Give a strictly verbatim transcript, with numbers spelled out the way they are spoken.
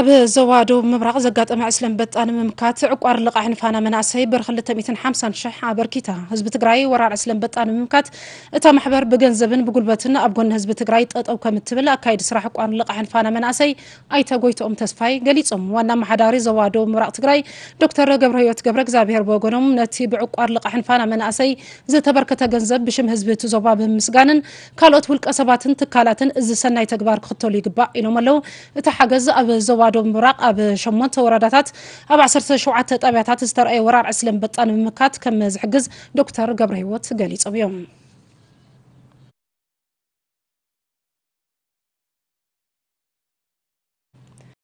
أبي زوادو مبرق زقات أم عسلم بت أنا ممكات عقار لقاحن فانا مناسي برخلة ميتين حمسان شح عبر كتاه هزب تجري ورع عسلم بت أنا ممكات تام حبر بجنزبن بقولبتنا أبجون هزب تجري أو كم تبلا كايد صراحة عقار لقاحن فانا مناسي أي تجويت أم تسفاي قليت أم وأنا محداري زوادو مبرق تجري دكتور جبريوت جبرك زابير بوجنوم نتيب عقار لقاحن فانا مناسي زي تبركة جنزب بشم هزب تزواب مسجانا كالوت ولك أصابات تكالات إذا سنة تجبار خطولي جباء إنهم لو تحجز أبي زوادو مبرق أب شمنت ورداتات أب عصرت شعات تابعات استرأي ورار عسلم بطن مكات كم زحجز دكتور جبرهوت قاليت أبيوم.